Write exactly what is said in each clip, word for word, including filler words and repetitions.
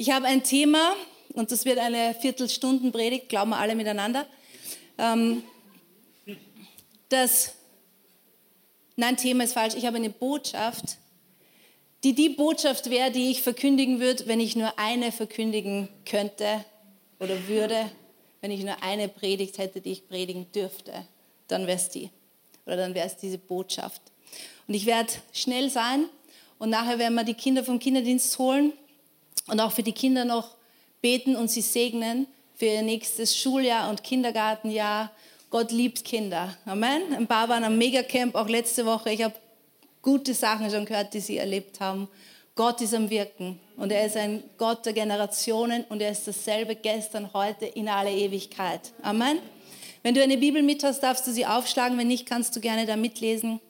Ich habe ein Thema und das wird eine Viertelstundenpredigt, glauben wir alle miteinander, ähm, das, nein, Thema ist falsch, ich habe eine Botschaft, die die Botschaft wäre, die ich verkündigen würde, wenn ich nur eine verkündigen könnte oder würde, wenn ich nur eine Predigt hätte, die ich predigen dürfte, dann wäre es die. Oder dann wäre es diese Botschaft. Und ich werde schnell sein und nachher werden wir die Kinder vom Kinderdienst holen und auch für die Kinder noch beten und sie segnen für ihr nächstes Schuljahr und Kindergartenjahr. Gott liebt Kinder. Amen. Ein paar waren am Megacamp, auch letzte Woche. Ich habe gute Sachen schon gehört, die sie erlebt haben. Gott ist am Wirken und er ist ein Gott der Generationen und er ist dasselbe gestern, heute, in alle Ewigkeit. Amen. Wenn du eine Bibel mit hast, darfst du sie aufschlagen. Wenn nicht, kannst du gerne da mitlesen.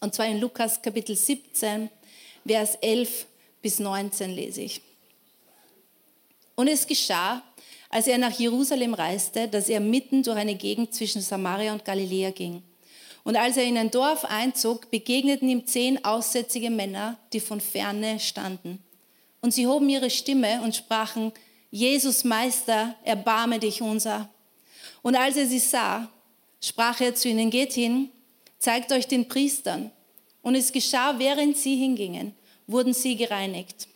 Und zwar in Lukas Kapitel siebzehn, Vers elf bis neunzehn lese ich. Und es geschah, als er nach Jerusalem reiste, dass er mitten durch eine Gegend zwischen Samaria und Galiläa ging. Und als er in ein Dorf einzog, begegneten ihm zehn aussätzige Männer, die von ferne standen. Und sie hoben ihre Stimme und sprachen: Jesus, Meister, erbarme dich unser. Und als er sie sah, sprach er zu ihnen: Geht hin, zeigt euch den Priestern. Und es geschah, während sie hingingen, wurden sie gereinigt.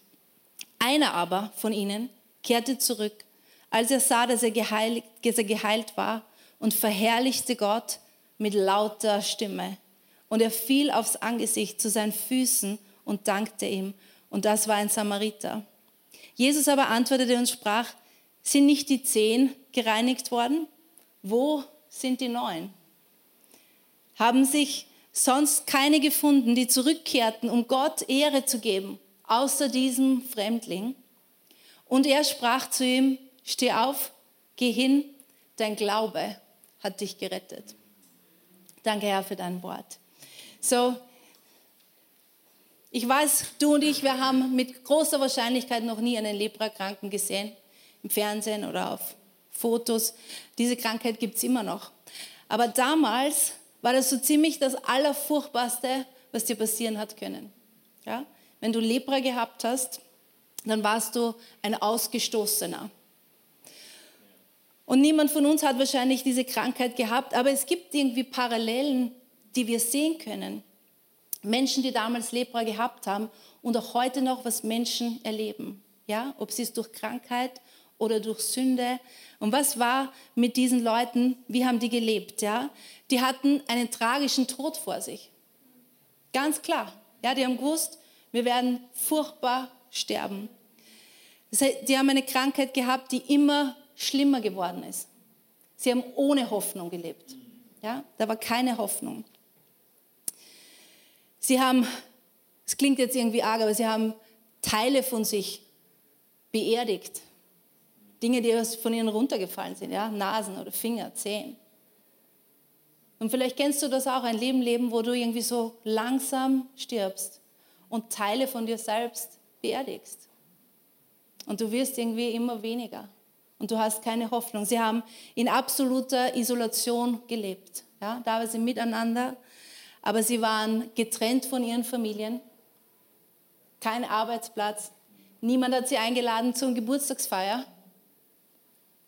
Einer aber von ihnen kehrte zurück, als er sah, dass er geheilt, dass er geheilt war, und verherrlichte Gott mit lauter Stimme. Und er fiel aufs Angesicht zu seinen Füßen und dankte ihm. Und das war ein Samariter. Jesus aber antwortete und sprach: Sind nicht die zehn gereinigt worden? Wo sind die neun? Haben sich sonst keine gefunden, die zurückkehrten, um Gott Ehre zu geben, außer diesem Fremdling? Und er sprach zu ihm: Steh auf, geh hin, dein Glaube hat dich gerettet. Danke, Herr, für dein Wort. So, ich weiß, du und ich, wir haben mit großer Wahrscheinlichkeit noch nie einen Leprakranken gesehen, im Fernsehen oder auf Fotos. Diese Krankheit gibt es immer noch. Aber damals war das so ziemlich das Allerfurchtbarste, was dir passieren hat können. Ja? Wenn du Lepra gehabt hast, dann warst du ein Ausgestoßener. Und niemand von uns hat wahrscheinlich diese Krankheit gehabt, aber es gibt irgendwie Parallelen, die wir sehen können. Menschen, die damals Lepra gehabt haben und auch heute noch, was Menschen erleben. Ja? Ob sie es durch Krankheit oder durch Sünde. Und was war mit diesen Leuten? Wie haben die gelebt? Ja? Die hatten einen tragischen Tod vor sich. Ganz klar. Ja, die haben gewusst, wir werden furchtbar sterben. Das heißt, die haben eine Krankheit gehabt, die immer schlimmer geworden ist. Sie haben ohne Hoffnung gelebt. Ja, da war keine Hoffnung. Sie haben, es klingt jetzt irgendwie arg, aber sie haben Teile von sich beerdigt. Dinge, die von ihnen runtergefallen sind, ja? Nasen oder Finger, Zehen. Und vielleicht kennst du das auch, ein Leben leben, wo du irgendwie so langsam stirbst und Teile von dir selbst beerdigst. Und du wirst irgendwie immer weniger. Und du hast keine Hoffnung. Sie haben in absoluter Isolation gelebt. Ja, da waren sie miteinander, aber sie waren getrennt von ihren Familien. Kein Arbeitsplatz. Niemand hat sie eingeladen zur Geburtstagsfeier.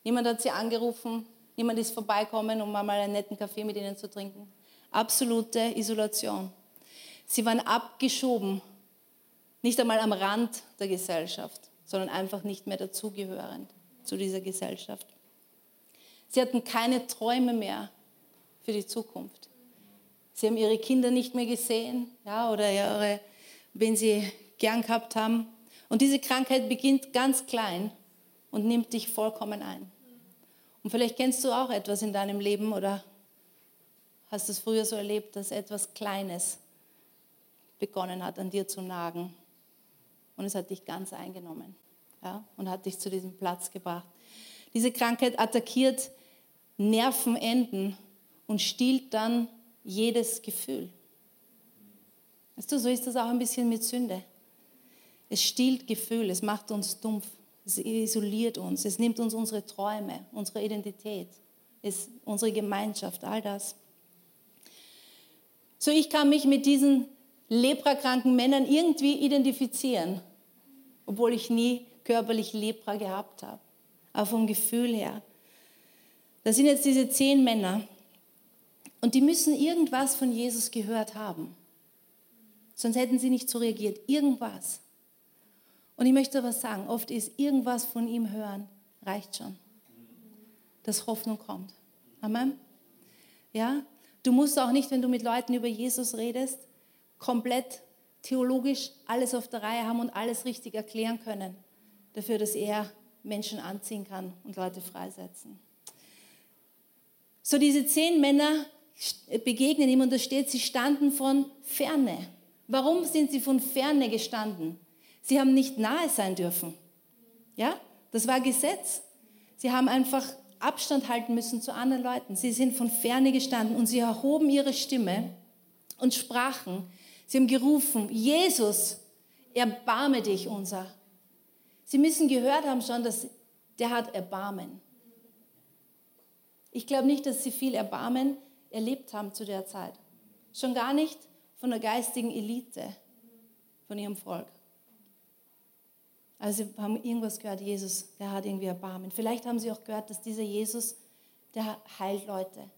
Niemand hat sie angerufen. Niemand ist vorbeikommen, um mal einen netten Kaffee mit ihnen zu trinken. Absolute Isolation. Sie waren abgeschoben. Nicht einmal am Rand der Gesellschaft, sondern einfach nicht mehr dazugehörend zu dieser Gesellschaft. Sie hatten keine Träume mehr für die Zukunft. Sie haben ihre Kinder nicht mehr gesehen, ja, oder ihre, wen sie gern gehabt haben. Und diese Krankheit beginnt ganz klein und nimmt dich vollkommen ein. Und vielleicht kennst du auch etwas in deinem Leben oder hast es früher so erlebt, dass etwas Kleines begonnen hat, an dir zu nagen. Und es hat dich ganz eingenommen. Ja, und hat dich zu diesem Platz gebracht. Diese Krankheit attackiert Nervenenden und stiehlt dann jedes Gefühl. Weißt du, so ist das auch ein bisschen mit Sünde. Es stiehlt Gefühl, es macht uns dumpf, es isoliert uns, es nimmt uns unsere Träume, unsere Identität, es, unsere Gemeinschaft, all das. So, ich kann mich mit diesen leprakranken Männern irgendwie identifizieren, obwohl ich nie körperlich Lepra gehabt habe, aber vom Gefühl her. Da sind jetzt diese zehn Männer und die müssen irgendwas von Jesus gehört haben. Sonst hätten sie nicht so reagiert. Irgendwas. Und ich möchte aber sagen, oft ist irgendwas von ihm hören, reicht schon. Dass Hoffnung kommt. Amen. Ja? Du musst auch nicht, wenn du mit Leuten über Jesus redest, komplett theologisch alles auf der Reihe haben und alles richtig erklären können, dafür, dass er Menschen anziehen kann und Leute freisetzen. So, diese zehn Männer begegnen ihm und da steht, sie standen von Ferne. Warum sind sie von Ferne gestanden? Sie haben nicht nahe sein dürfen. Ja, das war Gesetz. Sie haben einfach Abstand halten müssen zu anderen Leuten. Sie sind von Ferne gestanden und sie erhoben ihre Stimme und sprachen. Sie haben gerufen, Jesus, erbarme dich unser. Sie müssen gehört haben schon, dass der hat Erbarmen. Ich glaube nicht, dass sie viel Erbarmen erlebt haben zu der Zeit. Schon gar nicht von der geistigen Elite, von ihrem Volk. Also sie haben irgendwas gehört, Jesus, der hat irgendwie Erbarmen. Vielleicht haben sie auch gehört, dass dieser Jesus, der heilt Leute.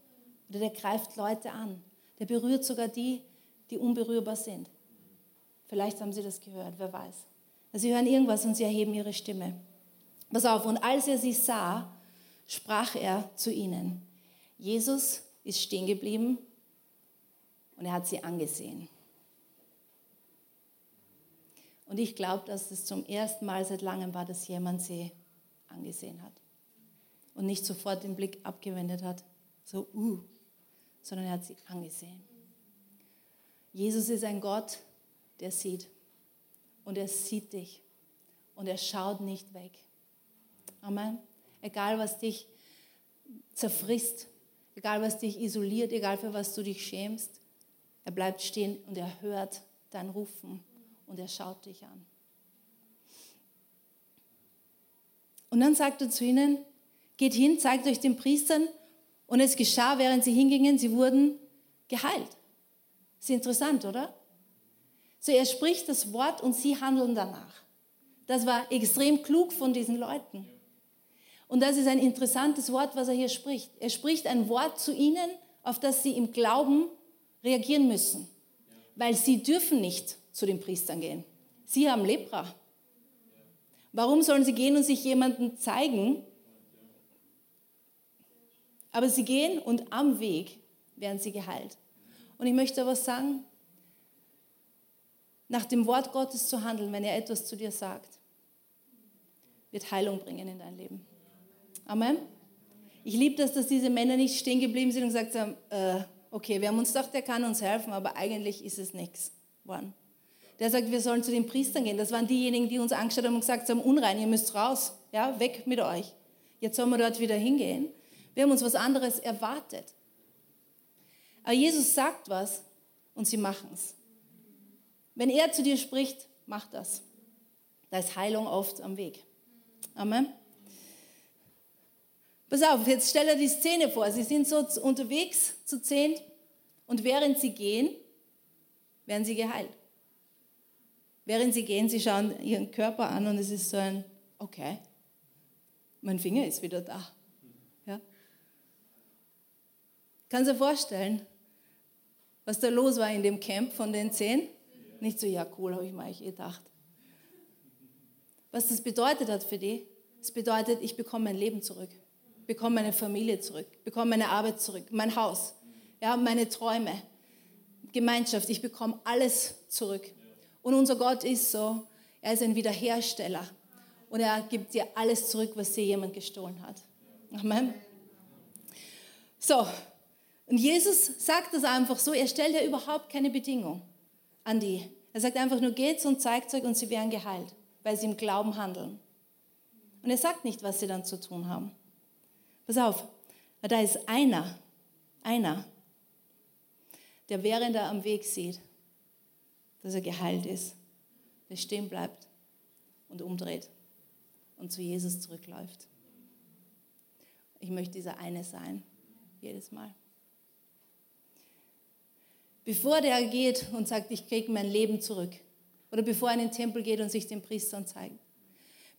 Oder der greift Leute an. Der berührt sogar die, die unberührbar sind. Vielleicht haben sie das gehört, wer weiß. Also sie hören irgendwas und sie erheben ihre Stimme. Pass auf, und als er sie sah, sprach er zu ihnen. Jesus ist stehen geblieben und er hat sie angesehen. Und ich glaube, dass es zum ersten Mal seit langem war, dass jemand sie angesehen hat. Und nicht sofort den Blick abgewendet hat, so, uh, sondern er hat sie angesehen. Jesus ist ein Gott, der sieht. Und er sieht dich. Und er schaut nicht weg. Amen. Egal, was dich zerfrisst, egal, was dich isoliert, egal, für was du dich schämst, er bleibt stehen und er hört dein Rufen. Und er schaut dich an. Und dann sagt er zu ihnen, geht hin, zeigt euch den Priestern. Und es geschah, während sie hingingen, sie wurden geheilt. Ist interessant, oder? So, er spricht das Wort und sie handeln danach. Das war extrem klug von diesen Leuten. Und das ist ein interessantes Wort, was er hier spricht. Er spricht ein Wort zu ihnen, auf das sie im Glauben reagieren müssen. Weil sie dürfen nicht zu den Priestern gehen. Sie haben Lepra. Warum sollen sie gehen und sich jemandem zeigen? Aber sie gehen und am Weg werden sie geheilt. Und ich möchte aber sagen, nach dem Wort Gottes zu handeln, wenn er etwas zu dir sagt, wird Heilung bringen in dein Leben. Amen. Ich liebe das, dass diese Männer nicht stehen geblieben sind und gesagt haben, äh, okay, wir haben uns gedacht, der kann uns helfen, aber eigentlich ist es nichts geworden. Der sagt, wir sollen zu den Priestern gehen. Das waren diejenigen, die uns angeschaut haben und gesagt haben, unrein, ihr müsst raus, ja, weg mit euch. Jetzt sollen wir dort wieder hingehen. Wir haben uns was anderes erwartet. Aber Jesus sagt was und sie machen es. Wenn er zu dir spricht, mach das. Da ist Heilung oft am Weg. Amen. Pass auf, jetzt stell dir die Szene vor. Sie sind so unterwegs zu zehn und während sie gehen, werden sie geheilt. Während sie gehen, sie schauen ihren Körper an und es ist so ein, okay, mein Finger ist wieder da. Ja? Kannst du dir vorstellen, was da los war in dem Camp von den zehn? Nicht so, ja cool, habe ich mir eh gedacht. Was das bedeutet hat für die, es bedeutet, ich bekomme mein Leben zurück, bekomme meine Familie zurück, bekomme meine Arbeit zurück, mein Haus, ja, meine Träume, Gemeinschaft, ich bekomme alles zurück. Und unser Gott ist so, er ist ein Wiederhersteller. Und er gibt dir alles zurück, was dir jemand gestohlen hat. Amen. So, und Jesus sagt das einfach so, er stellt ja überhaupt keine Bedingung an die. Er sagt einfach nur, geht's und zeigt euch und sie werden geheilt, weil sie im Glauben handeln. Und er sagt nicht, was sie dann zu tun haben. Pass auf, da ist einer, einer, der während er am Weg sieht, dass er geheilt ist, der stehen bleibt und umdreht und zu Jesus zurückläuft. Ich möchte dieser eine sein, jedes Mal. Bevor der geht und sagt, ich kriege mein Leben zurück, oder bevor er in den Tempel geht und sich den Priestern zeigt,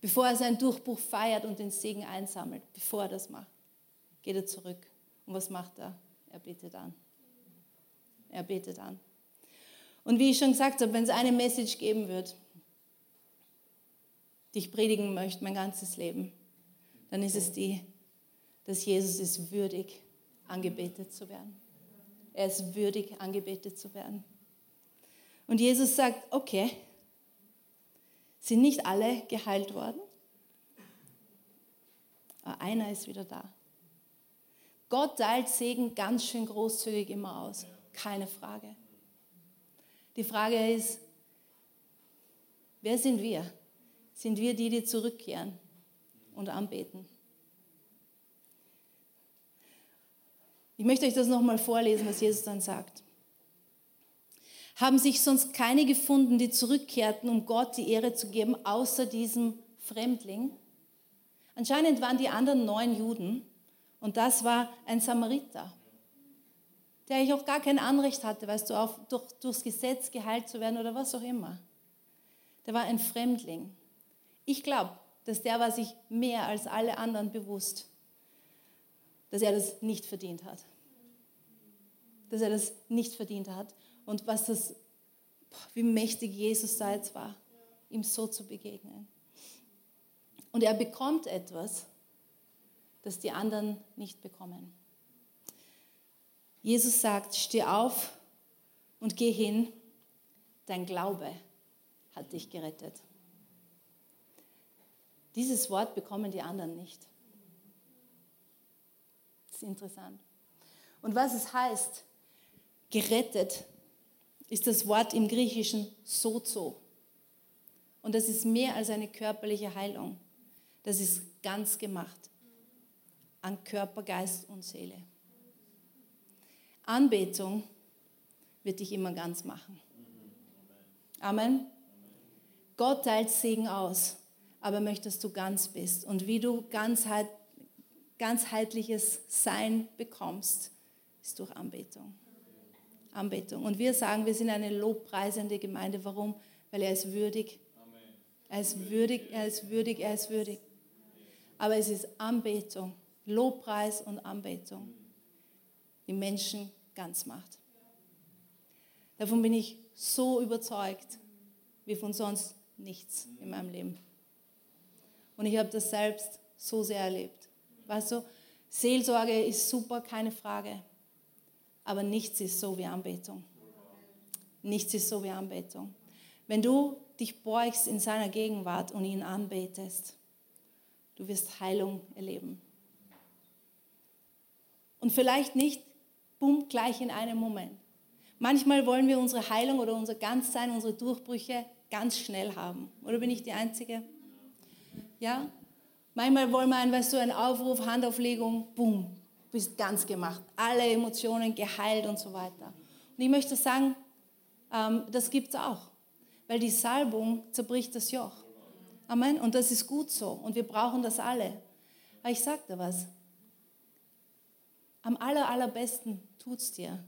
Bevor er seinen Durchbruch feiert und den Segen einsammelt, bevor er das macht, geht er zurück. Und was macht er? Er betet an. Er betet an. Und wie ich schon gesagt habe, wenn es eine Message geben wird, die ich predigen möchte, mein ganzes Leben, dann ist es die, dass Jesus ist würdig, angebetet zu werden. Er ist würdig, angebetet zu werden. Und Jesus sagt, okay, sind nicht alle geheilt worden? Aber einer ist wieder da. Gott teilt Segen ganz schön großzügig immer aus. Keine Frage. Die Frage ist, wer sind wir? Sind wir die, die zurückkehren und anbeten? Ich möchte euch das nochmal vorlesen, was Jesus dann sagt. Haben sich sonst keine gefunden, die zurückkehrten, um Gott die Ehre zu geben, außer diesem Fremdling? Anscheinend waren die anderen neun Juden und das war ein Samariter, der eigentlich auch gar kein Anrecht hatte, weißt du, auf, durch, durchs Gesetz geheilt zu werden oder was auch immer. Der war ein Fremdling. Ich glaube, dass der war sich mehr als alle anderen bewusst, dass er das nicht verdient hat. Dass er das nicht verdient hat. Und was das, wie mächtig Jesus da jetzt war, ihm so zu begegnen. Und er bekommt etwas, das die anderen nicht bekommen. Jesus sagt, steh auf und geh hin, dein Glaube hat dich gerettet. Dieses Wort bekommen die anderen nicht. Das ist interessant. Und was es heißt, gerettet, ist das Wort im Griechischen sozo. Und das ist mehr als eine körperliche Heilung. Das ist ganz gemacht. An Körper, Geist und Seele. Anbetung wird dich immer ganz machen. Amen. Gott teilt Segen aus, aber möchte, dass du ganz bist. Und wie du ganzheit, ganzheitliches Sein bekommst, ist durch Anbetung. Anbetung. Und wir sagen, wir sind eine lobpreisende Gemeinde. Warum? Weil er ist würdig. Er ist würdig, er ist würdig, er ist würdig. Aber es ist Anbetung, Lobpreis und Anbetung, die Menschen ganz macht. Davon bin ich so überzeugt, wie von sonst nichts in meinem Leben. Und ich habe das selbst so sehr erlebt. Weißt du, Seelsorge ist super, keine Frage. Aber nichts ist so wie Anbetung. Nichts ist so wie Anbetung. Wenn du dich beugst in seiner Gegenwart und ihn anbetest, du wirst Heilung erleben. Und vielleicht nicht, bumm, gleich in einem Moment. Manchmal wollen wir unsere Heilung oder unser Ganzsein, unsere Durchbrüche ganz schnell haben. Oder bin ich die Einzige? Ja? Manchmal wollen wir ein, weißt du, einen Aufruf, Handauflegung, bumm. Du bist ganz gemacht, alle Emotionen geheilt und so weiter. Und ich möchte sagen, ähm, das gibt es auch, weil die Salbung zerbricht das Joch. Amen. Und das ist gut so und wir brauchen das alle. Aber ich sage dir was, am aller, allerbesten tut es dir,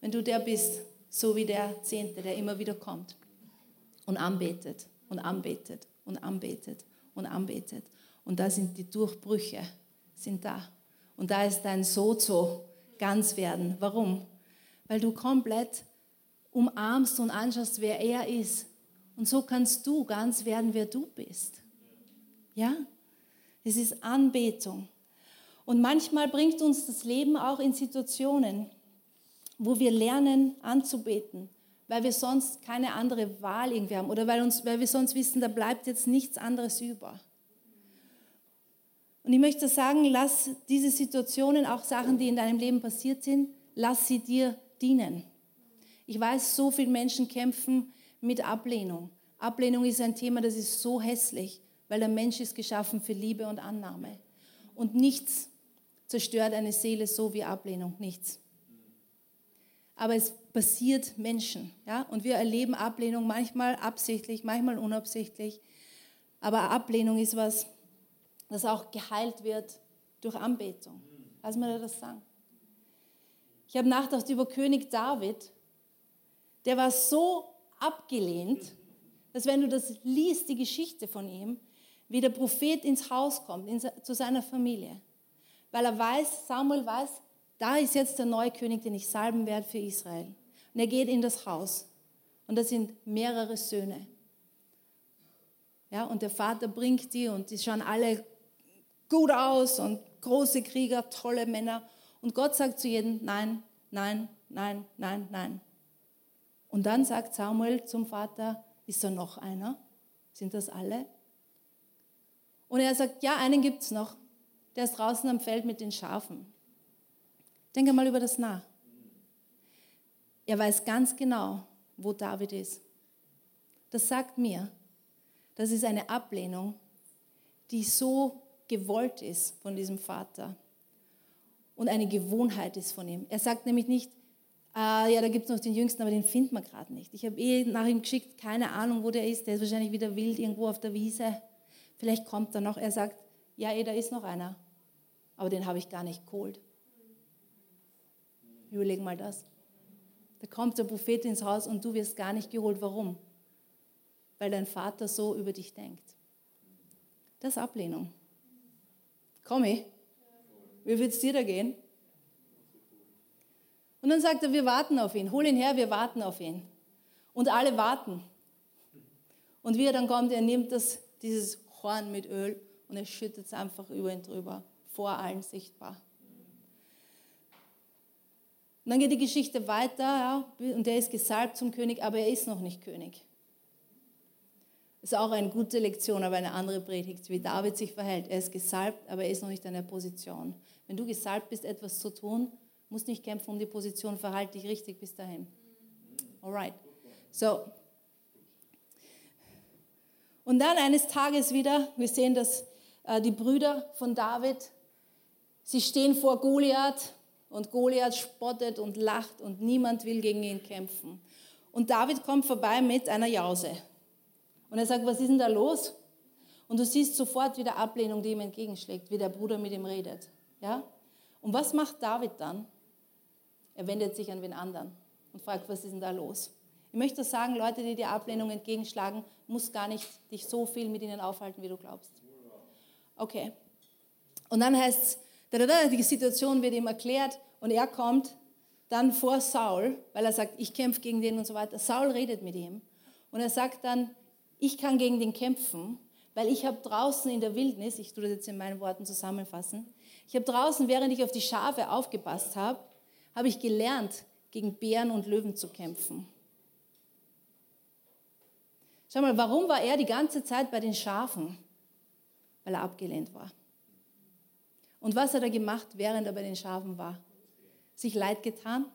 wenn du der bist, so wie der Zehnte, der immer wieder kommt und anbetet und anbetet und anbetet und anbetet. Und da sind die Durchbrüche, sind da. Und da ist dein Sozo, ganz werden. Warum? Weil du komplett umarmst und anschaust, wer er ist. Und so kannst du ganz werden, wer du bist. Ja? Es ist Anbetung. Und manchmal bringt uns das Leben auch in Situationen, wo wir lernen anzubeten, weil wir sonst keine andere Wahl irgendwie haben oder weil, uns, weil wir sonst wissen, da bleibt jetzt nichts anderes über. Und ich möchte sagen, lass diese Situationen, auch Sachen, die in deinem Leben passiert sind, lass sie dir dienen. Ich weiß, so viele Menschen kämpfen mit Ablehnung. Ablehnung ist ein Thema, das ist so hässlich, weil der Mensch ist geschaffen für Liebe und Annahme. Und nichts zerstört eine Seele so wie Ablehnung, nichts. Aber es passiert Menschen, ja? Und wir erleben Ablehnung manchmal absichtlich, manchmal unabsichtlich. Aber Ablehnung ist was, dass auch geheilt wird durch Anbetung. Lass mir das sagen. Ich habe nachgedacht über König David. Der war so abgelehnt, dass wenn du das liest, die Geschichte von ihm, wie der Prophet ins Haus kommt, in, zu seiner Familie. Weil er weiß, Samuel weiß, da ist jetzt der neue König, den ich salben werde für Israel. Und er geht in das Haus. Und das sind mehrere Söhne. Ja, und der Vater bringt die und die schauen alle gut aus und große Krieger, tolle Männer. Und Gott sagt zu jedem, nein, nein, nein, nein, nein. Und dann sagt Samuel zum Vater, ist da noch einer? Sind das alle? Und er sagt, ja, einen gibt es noch. Der ist draußen am Feld mit den Schafen. Denke mal über das nach. Er weiß ganz genau, wo David ist. Das sagt mir, das ist eine Ablehnung, die so gewollt ist von diesem Vater und eine Gewohnheit ist von ihm. Er sagt nämlich nicht, ah, ja, da gibt es noch den Jüngsten, aber den findet man gerade nicht. Ich habe eh nach ihm geschickt, keine Ahnung, wo der ist. Der ist wahrscheinlich wieder wild irgendwo auf der Wiese. Vielleicht kommt er noch. Er sagt, ja, eh, da ist noch einer, aber den habe ich gar nicht geholt. Überleg mal das. Da kommt der Prophet ins Haus und du wirst gar nicht geholt. Warum? Weil dein Vater so über dich denkt. Das ist Ablehnung. Komm ich. Wie wird es dir da gehen? Und dann sagt er, wir warten auf ihn. Hol ihn her, wir warten auf ihn. Und alle warten. Und wie er dann kommt, er nimmt das, dieses Horn mit Öl und er schüttet es einfach über ihn drüber. Vor allen sichtbar. Und dann geht die Geschichte weiter, ja, und er ist gesalbt zum König, aber er ist noch nicht König. Ist auch eine gute Lektion, aber eine andere Predigt, wie David sich verhält. Er ist gesalbt, aber er ist noch nicht in der Position. Wenn du gesalbt bist, etwas zu tun, musst nicht kämpfen um die Position, verhalte dich richtig bis dahin. Alright. So. Und dann eines Tages wieder, wir sehen, dass äh, die Brüder von David, sie stehen vor Goliath und Goliath spottet und lacht und niemand will gegen ihn kämpfen. Und David kommt vorbei mit einer Jause. Und er sagt, was ist denn da los? Und du siehst sofort wieder Ablehnung, die ihm entgegenschlägt, wie der Bruder mit ihm redet. Ja? Und was macht David dann? Er wendet sich an wen anderen und fragt, was ist denn da los? Ich möchte sagen, Leute, die dir Ablehnung entgegenschlagen, musst gar nicht dich so viel mit ihnen aufhalten, wie du glaubst. Okay. Und dann heißt es, die Situation wird ihm erklärt und er kommt dann vor Saul, weil er sagt, ich kämpfe gegen den und so weiter. Saul redet mit ihm und er sagt dann, ich kann gegen den kämpfen, weil ich habe draußen in der Wildnis, ich tue das jetzt in meinen Worten zusammenfassen, ich habe draußen, während ich auf die Schafe aufgepasst habe, habe ich gelernt, gegen Bären und Löwen zu kämpfen. Schau mal, warum war er die ganze Zeit bei den Schafen? Weil er abgelehnt war. Und was hat er gemacht, während er bei den Schafen war? Sich leid getan?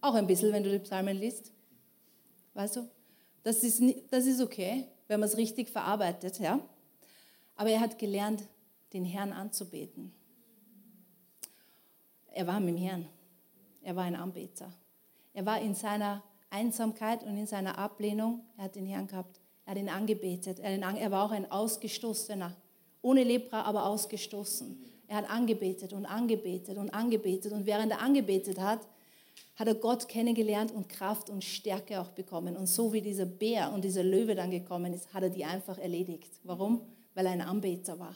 Auch ein bisschen, wenn du die Psalmen liest. Weißt du? Das ist, das ist okay, wenn man es richtig verarbeitet. Ja? Aber er hat gelernt, den Herrn anzubeten. Er war mit dem Herrn. Er war ein Anbeter. Er war in seiner Einsamkeit und in seiner Ablehnung. Er hat den Herrn gehabt. Er hat ihn angebetet. Er war auch ein Ausgestoßener. Ohne Lepra, aber ausgestoßen. Er hat angebetet und angebetet und angebetet. Und während er angebetet hat, hat er Gott kennengelernt und Kraft und Stärke auch bekommen. Und so wie dieser Bär und dieser Löwe dann gekommen ist, hat er die einfach erledigt. Warum? Weil er ein Anbeter war.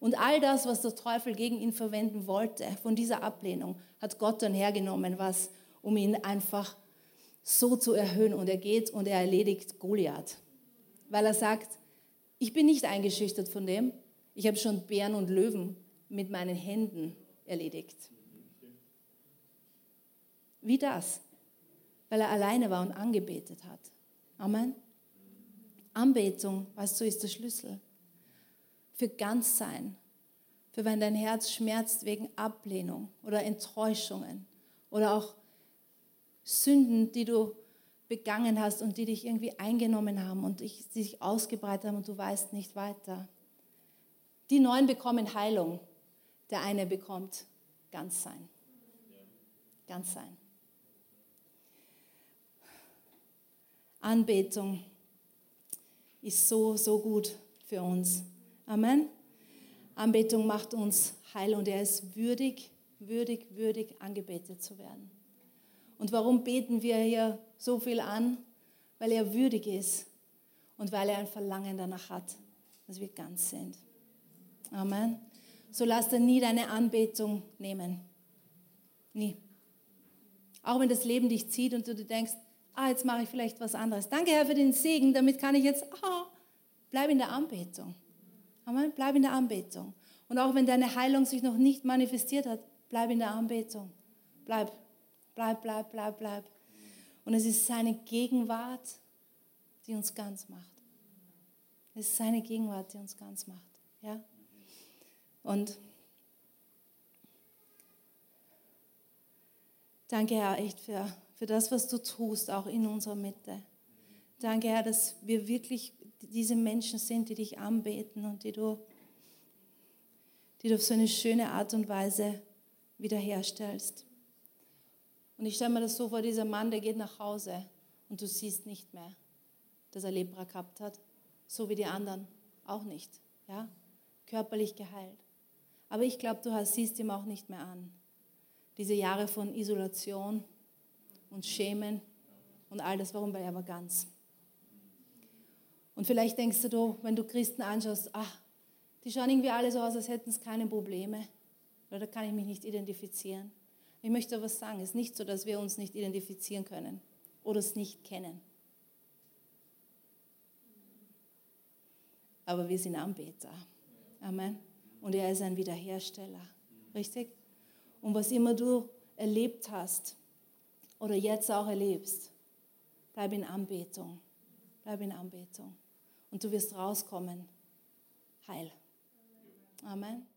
Und all das, was der Teufel gegen ihn verwenden wollte, von dieser Ablehnung, hat Gott dann hergenommen, was, um ihn einfach so zu erhöhen. Und er geht und er erledigt Goliath. Weil er sagt, ich bin nicht eingeschüchtert von dem. Ich habe schon Bären und Löwen mit meinen Händen erledigt. Wie das? Weil er alleine war und angebetet hat. Amen. Anbetung, weißt du, ist der Schlüssel. Für Ganzsein. Für wenn dein Herz schmerzt wegen Ablehnung oder Enttäuschungen oder auch Sünden, die du begangen hast und die dich irgendwie eingenommen haben und die sich ausgebreitet haben und du weißt nicht weiter. Die Neuen bekommen Heilung. Der eine bekommt Ganzsein. Ganzsein. Anbetung ist so, so gut für uns. Amen. Anbetung macht uns heil und er ist würdig, würdig, würdig angebetet zu werden. Und warum beten wir hier so viel an? Weil er würdig ist und weil er ein Verlangen danach hat, dass wir ganz sind. Amen. So lass dir nie deine Anbetung nehmen. Nie. Auch wenn das Leben dich zieht und du denkst, ah, jetzt mache ich vielleicht was anderes. Danke, Herr, für den Segen, damit kann ich jetzt, ah, bleib in der Anbetung. Amen, bleib in der Anbetung. Und auch wenn deine Heilung sich noch nicht manifestiert hat, bleib in der Anbetung. Bleib, bleib, bleib, bleib, bleib. Und es ist seine Gegenwart, die uns ganz macht. Es ist seine Gegenwart, die uns ganz macht. Ja? Und danke, Herr, echt für, für das, was du tust, auch in unserer Mitte. Danke, Herr, dass wir wirklich diese Menschen sind, die dich anbeten und die du, die du auf so eine schöne Art und Weise wiederherstellst. Und ich stelle mir das so vor, dieser Mann, der geht nach Hause und du siehst nicht mehr, dass er Lepra gehabt hat, so wie die anderen auch nicht, ja, körperlich geheilt. Aber ich glaube, du siehst ihm auch nicht mehr an. Diese Jahre von Isolation und Schämen und all das, warum, weil er war ganz. Und vielleicht denkst du, wenn du Christen anschaust, ach, die schauen irgendwie alle so aus, als hätten es keine Probleme. Oder da kann ich mich nicht identifizieren. Ich möchte aber was sagen, es ist nicht so, dass wir uns nicht identifizieren können oder es nicht kennen. Aber wir sind Anbeter. Amen. Und er ist ein Wiederhersteller. Richtig? Und was immer du erlebt hast oder jetzt auch erlebst, bleib in Anbetung. Bleib in Anbetung. Und du wirst rauskommen. Heil. Amen.